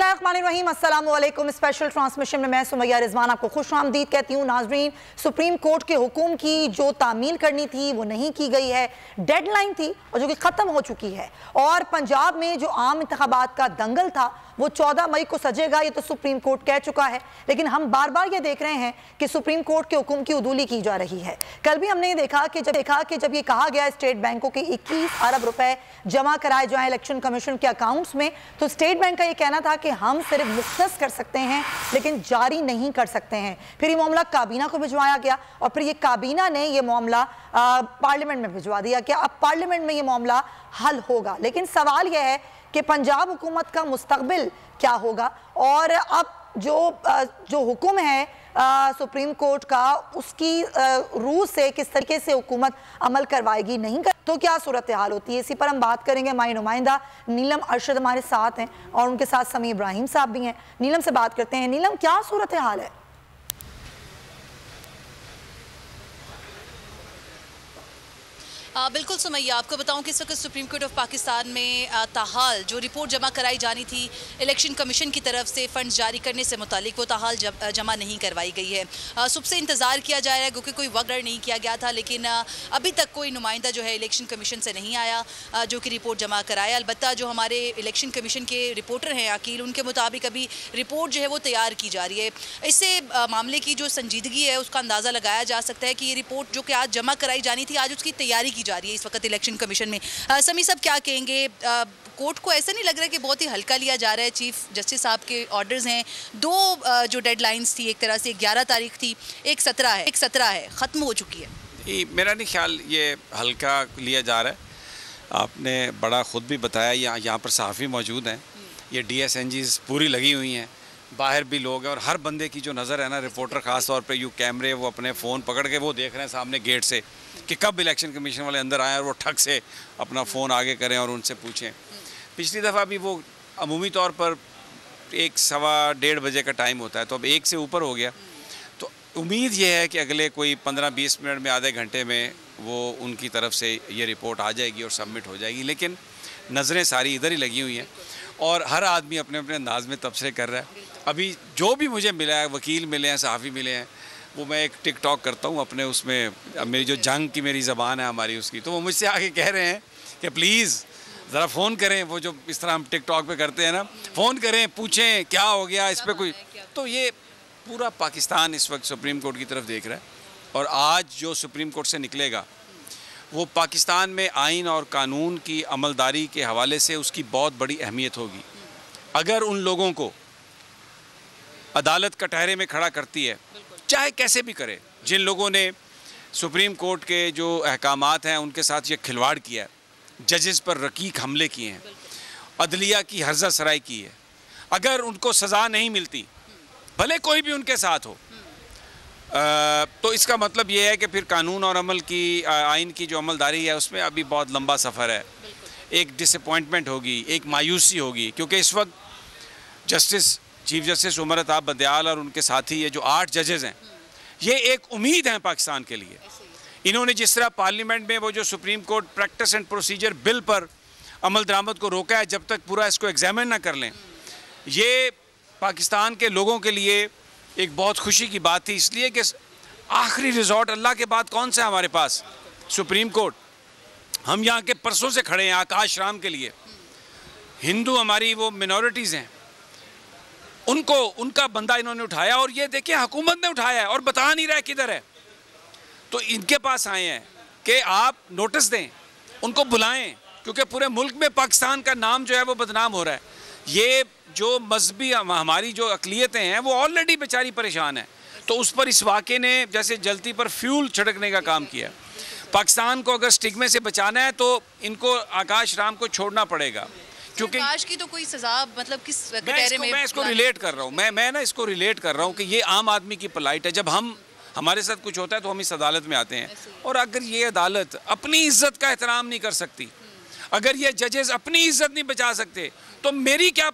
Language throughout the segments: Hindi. बिस्मिल्लाहिर्रहमानिर्रहीम, अस्सलामुअलैकुम। स्पेशल ट्रांसमिशन में मैं सुमैया रिजवान आपको खुश आमदीद कहती हूँ। नाजरीन, सुप्रीम कोर्ट के हुक्म की जो तामील करनी थी वो नहीं की गई है। डेडलाइन थी और जो कि ख़त्म हो चुकी है। और पंजाब में जो आम इंतखाबात का दंगल था वो 14 मई को सजेगा, ये तो सुप्रीम कोर्ट कह चुका है। लेकिन हम बार बार ये देख रहे हैं कि सुप्रीम कोर्ट के हुक्म की उदूली की जा रही है। कल भी हमने ये देखा कि जब ये कहा गया स्टेट बैंकों के 21 अरब रुपए जमा कराए जाएं इलेक्शन कमीशन के अकाउंट्स में, तो स्टेट बैंक का ये कहना था कि हम सिर्फ मुख्तस कर सकते हैं लेकिन जारी नहीं कर सकते हैं। फिर ये मामला काबीना को भिजवाया गया और फिर ये काबीना ने ये मामला पार्लियामेंट में भिजवा दिया कि अब पार्लियामेंट में ये मामला हल होगा। लेकिन सवाल यह है कि पंजाब हुकूमत का मुस्तकबिल क्या होगा। और अब जो हुक्म है सुप्रीम कोर्ट का, उसकी रूह से किस तरीके से हुकूमत अमल करवाएगी, नहीं कर तो क्या सूरत हाल होती है, इसी पर हम बात करेंगे। हमारे नुमाइंदा नीलम अरशद हमारे साथ हैं और उनके साथ समी इब्राहिम साहब भी हैं। नीलम से बात करते हैं। नीलम, क्या सूरत हाल है? बिल्कुल सुमैया, आपको बताऊं कि इस वक्त सुप्रीम कोर्ट ऑफ पाकिस्तान में ताहाल जो रिपोर्ट जमा कराई जानी थी इलेक्शन कमीशन की तरफ से फंड जारी करने से मुतालिक, वो ताहाल जमा नहीं करवाई गई है। सुबह से इंतज़ार किया जा रहा है क्योंकि कोई वक्त नहीं किया गया था, लेकिन अभी तक कोई नुमाइंदा जो है इलेक्शन कमीशन से नहीं आया जो कि रिपोर्ट जमा कराया। अलबत्ता जो हमारे इलेक्शन कमीशन के रिपोर्टर हैं अकील, उनके मुताबिक अभी रिपोर्ट जो है वो तैयार की जा रही है। इससे मामले की जो संजीदगी है उसका अंदाज़ा लगाया जा सकता है कि ये रिपोर्ट जो कि आज जमा कराई जानी थी, आज उसकी तैयारी जा रही है इस वक्त इलेक्शन कमीशन में। समी साहब, क्या कहेंगे, कोर्ट को ऐसा नहीं लग रहा है कि बहुत ही हल्का लिया जा रहा है? चीफ जस्टिस साहब के ऑर्डर्स हैं, दो जो डेडलाइंस थी एक तरह से, 11 तारीख थी, एक 17 है, ख़त्म हो चुकी है। मेरा नहीं ख्याल ये हल्का लिया जा रहा है। आपने बड़ा ख़ुद भी बताया, यहाँ पर सहाफ़ी मौजूद हैं, ये DSNGs पूरी लगी हुई हैं, बाहर भी लोग हैं और हर बंदे की जो नज़र है ना, रिपोर्टर ख़ास तौर पे यू कैमरे, वो अपने फ़ोन पकड़ के वो देख रहे हैं सामने गेट से कि कब इलेक्शन कमीशन वाले अंदर आएँ और वो ठग से अपना फ़ोन आगे करें और उनसे पूछें। पिछली दफ़ा भी वो अमूमी तौर पर 1-1:15 बजे का टाइम होता है, तो अब 1 से ऊपर हो गया, तो उम्मीद ये है कि अगले कोई 15-20 मिनट में, आधे घंटे में वो उनकी तरफ से ये रिपोर्ट आ जाएगी और सबमिट हो जाएगी। लेकिन नज़रें सारी इधर ही लगी हुई हैं और हर आदमी अपने अपने अंदाज में तबसरे कर रहा है। अभी जो भी मुझे मिला है, वकील मिले हैं, सहाफ़ी मिले हैं, वो मैं एक TikTok करता हूँ अपने, उसमें मेरी जो जंग की मेरी ज़बान है हमारी उसकी, तो वो मुझसे आके कह रहे हैं कि प्लीज़ ज़रा फ़ोन करें, वो जो इस तरह हम TikTok पे करते हैं ना, फ़ोन करें, पूछें क्या हो गया इस पर कोई। तो ये पूरा पाकिस्तान इस वक्त सुप्रीम कोर्ट की तरफ देख रहा है और आज जो सुप्रीम कोर्ट से निकलेगा वो पाकिस्तान में आइन और कानून की अमलदारी के हवाले से उसकी बहुत बड़ी अहमियत होगी। अगर उन लोगों को अदालत कटहरे में खड़ा करती है, चाहे कैसे भी करे, जिन लोगों ने सुप्रीम कोर्ट के जो अहकामात हैं उनके साथ ये खिलवाड़ किया है, जजेस पर रकीक हमले किए हैं, अदलिया की हर्जा सराई की है, अगर उनको सज़ा नहीं मिलती, भले कोई भी उनके साथ हो, तो इसका मतलब ये है कि फिर कानून और अमल की, आइन की जो अमलदारी है उसमें अभी बहुत लंबा सफ़र है। एक डिसअपॉइंटमेंट होगी, एक मायूसी होगी, क्योंकि इस वक्त चीफ जस्टिस उमर अताब बदयाल और उनके साथी ये जो 8 जजेज़ हैं, ये एक उम्मीद हैं पाकिस्तान के लिए। इन्होंने जिस तरह पार्लियामेंट में वो जो supreme court practice and procedure bill पर अमल दरामद को रोका है, जब तक पूरा इसको एग्जामिन ना कर लें, ये पाकिस्तान के लोगों के लिए एक बहुत खुशी की बात थी, इसलिए कि आखिरी रिजॉर्ट अल्लाह के बाद कौन सा है हमारे पास? Supreme court. हम यहाँ के परसों से खड़े हैं आकाश राम के लिए। हिंदू हमारी वो मिनॉरिटीज़ हैं, उनको उनका बंदा इन्होंने उठाया और ये देखें हुकूमत ने उठाया है और बता नहीं रहा है किधर है। तो इनके पास आए हैं कि आप नोटिस दें, उनको बुलाएं, क्योंकि पूरे मुल्क में पाकिस्तान का नाम जो है वो बदनाम हो रहा है। ये जो मजहबी हमारी जो अकलियतें हैं वो ऑलरेडी बेचारी परेशान हैं, तो उस पर इस वाक़े ने जैसे जलती पर फ्यूल छिड़कने का काम किया। पाकिस्तान को अगर स्टिग्मे से बचाना है तो इनको आकाश राम को छोड़ना पड़ेगा, क्योंकि आज की तो कोई सजा, मतलब किस कटहरे में? मैं इसको रिलेट कर रहा हूँ, मैं इसको रिलेट कर रहा हूँ कि ये आम आदमी की पलाइट है। जब हम, हमारे साथ कुछ होता है तो हम इस अदालत में आते हैं, और अगर ये अदालत अपनी इज्जत का एहतराम नहीं कर सकती, अगर ये जजेस अपनी इज्जत नहीं बचा सकते, तो मेरी क्या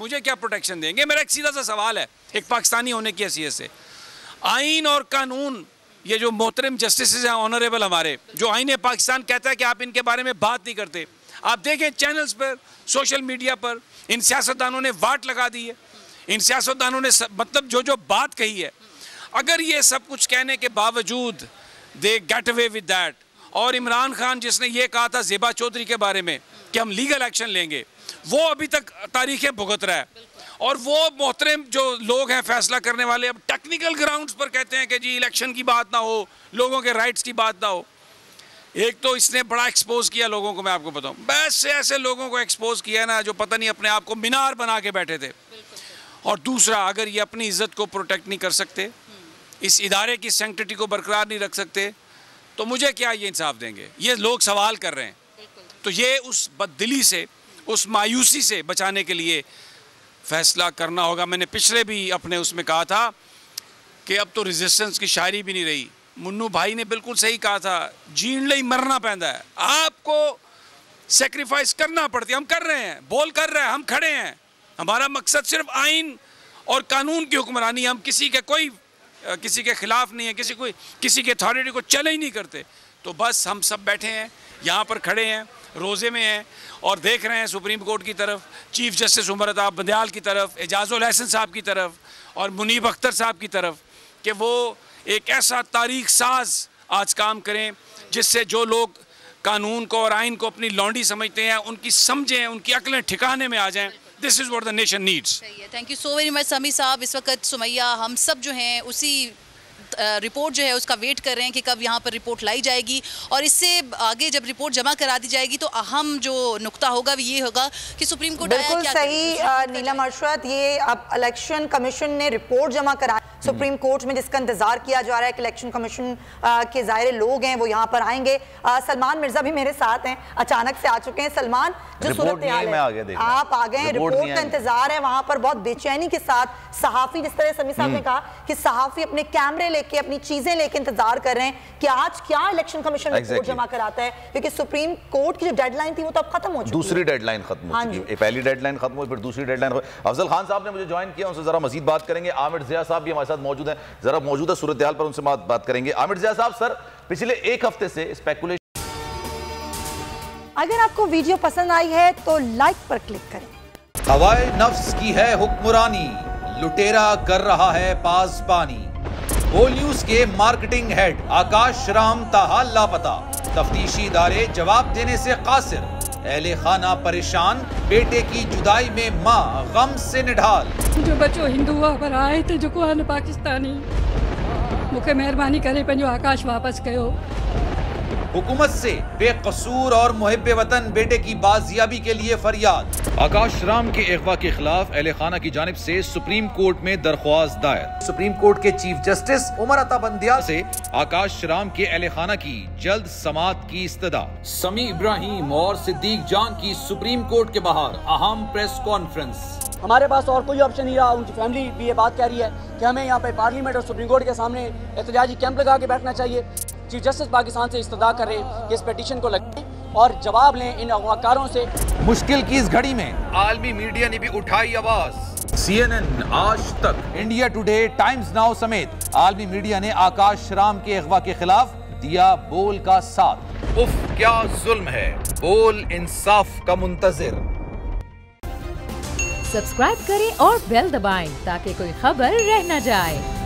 मुझे क्या प्रोटेक्शन देंगे? मेरा एक सीधा सा सवाल है, एक पाकिस्तानी होने की हैसियत से। आइन और कानून, ये जो मोहतरम जस्टिस हैं ऑनरेबल हमारे, जो आइन पाकिस्तान कहता है कि आप इनके बारे में बात नहीं करते, आप देखें चैनल्स पर, सोशल मीडिया पर इन सियासतदानों ने वाट लगा दी है, इन सियासतदानों ने मतलब जो बात कही है। अगर ये सब कुछ कहने के बावजूद they get away with that, और इमरान खान जिसने ये कहा था ज़ेबा चौधरी के बारे में कि हम लीगल एक्शन लेंगे, वो अभी तक तारीखें भुगत रहा है। और वो मोहतरम जो लोग हैं फैसला करने वाले, अब टेक्निकल ग्राउंड्स पर कहते हैं कि जी इलेक्शन की बात ना हो, लोगों के राइट्स की बात ना हो। एक तो इसने बड़ा एक्सपोज किया लोगों को, मैं आपको बताऊं, बस से ऐसे लोगों को एक्सपोज किया ना जो पता नहीं अपने आप को मीनार बना के बैठे थे। और दूसरा, अगर ये अपनी इज्जत को प्रोटेक्ट नहीं कर सकते, इस इदारे की सैंक्टिटी को बरकरार नहीं रख सकते, तो मुझे क्या ये इंसाफ देंगे? ये लोग सवाल कर रहे हैं। तो ये उस बददिली से, उस मायूसी से बचाने के लिए फैसला करना होगा। मैंने पिछले भी अपने उसमें कहा था कि अब तो रेजिस्टेंस की शायरी भी नहीं रही। मुन्नू भाई ने बिल्कुल सही कहा था, जीण ले मरना पैदा है, आपको सेक्रीफाइस करना पड़ती है। हम कर रहे हैं, बोल कर रहे हैं, हम खड़े हैं। हमारा मकसद सिर्फ आइन और कानून की हुक्मरानी है। हम किसी के खिलाफ नहीं है, किसी की अथॉरिटी को चैलेंज नहीं करते। तो बस हम सब बैठे हैं, यहाँ पर खड़े हैं, रोज़े में हैं और देख रहे हैं सुप्रीम कोर्ट की तरफ, चीफ जस्टिस उमर अताब बंदयाल की तरफ, एजाज़ुल अहसन साहब की तरफ और मुनीब अख्तर साहब की तरफ, कि वो एक ऐसा तारीख साज आज काम करें जिससे जो लोग कानून को और आइन को अपनी लॉन्डी समझते हैं, उनकी समझें, उनकी अकलें ठिकाने में आ जाएं। This is what the nation needs. Thank you so very much, समी साहब। इस वक्त सुमैया, हम सब जो हैं उसी रिपोर्ट जो है उसका वेट कर रहे हैं कि कब यहाँ पर रिपोर्ट लाई जाएगी, और इससे आगे जब रिपोर्ट जमा करा दी जाएगी तो अहम जो नुक्ता होगा वो ये होगा कि सुप्रीम कोर्ट बिल्कुल सही नीलम अरशद, ये अब इलेक्शन कमीशन ने रिपोर्ट जमा करा सुप्रीम कोर्ट में, जिसका इंतजार किया जा रहा है कि इलेक्शन कमीशन के जाहिर लोग हैं वो यहाँ पर आएंगे। सलमान मिर्जा भी मेरे साथ हैं, अचानक से आ चुके हैं। सलमान, जो सूरत है आप आ गए, रिपोर्ट का इंतजार है, वहाँ पर बहुत बेचैनी के साथ सहाफी, जिस तरह समी साहब ने कहा कि सहाफी अपने कैमरे लेके, अपनी चीजें लेके इंतजार कर रहे हैं कि आज क्या इलेक्शन कमीशन रिपोर्ट जमा कराता है, क्योंकि सुप्रीम कोर्ट की जो डेडलाइन थी वो तो अब खत्म हो चुकी है। दूसरी डेडलाइन खत्म हो चुकी है, पहली डेडलाइन खत्म हुई, फिर दूसरी डेडलाइन। अफजल खान साहब ने मुझे ज्वाइन किया, उनसे जरा मजीद बात करेंगे। आमिर ज़िया साहब भी हमारे साथ मौजूद हैं, जरा मौजूदा सूरत-ए-हाल पर उनसे बात करेंगे। आमिर ज़िया साहब, सर पिछले एक हफ्ते से स्पेकुलेशन। अगर आपको वीडियो पसंद आई है तो लाइक पर क्लिक करें। हवाए नफ्स की है हुक्मरानी, लुटेरा कर रहा है पासबानी। बोल न्यूज के मार्केटिंग हेड आकाश राम ताहा लापता, तफ्तीशी इदारे जवाब देने से कासिर, अहले खाना परेशान, बेटे की जुदाई में माँ गम से निढाल। जो बच्चों हिंदू पर आए थे, जो कुआन पाकिस्तानी, मुखे मेहरबानी करे पंजो आकाश वापस कयो। हुकूमत से बेकसूर और मुहिब्बे वतन बेटे की बाजियाबी के लिए फरियाद। आकाश राम के अगवा के खिलाफ अहले खाना की जानिब से सुप्रीम कोर्ट में दरख्वास्त दायर। सुप्रीम कोर्ट के चीफ जस्टिस उमर अता बंदियाल से आकाश राम के अहले खाना की जल्द समात की इस्तदा। समी इब्राहिम और सिद्दीक जान की सुप्रीम कोर्ट के बाहर अहम प्रेस कॉन्फ्रेंस। हमारे पास और कोई ऑप्शन नहीं रहा, उनकी फैमिली भी ये बात कह रही है कि हमें यहाँ पे पार्लियामेंट और सुप्रीम कोर्ट के सामने एहतजाजी कैंप लगा के बैठना चाहिए। चीफ जस्टिस पाकिस्तान से इस्तदा कर रहे हैं कि इस पिटीशन को लगें और जवाब लें इन अगवाकारों से। मुश्किल की इस घड़ी में आलमी मीडिया ने भी उठाई आवाज। CNN, आज तक, इंडिया टुडे, टाइम्स नाउ समेत आलमी मीडिया ने आकाश राम के अगवा के खिलाफ दिया बोल का साथ। उफ, क्या जुल्म है, बोल इंसाफ का मुंतजिर। सब्सक्राइब करें और बेल दबाएं ताकि कोई खबर रह न जाए।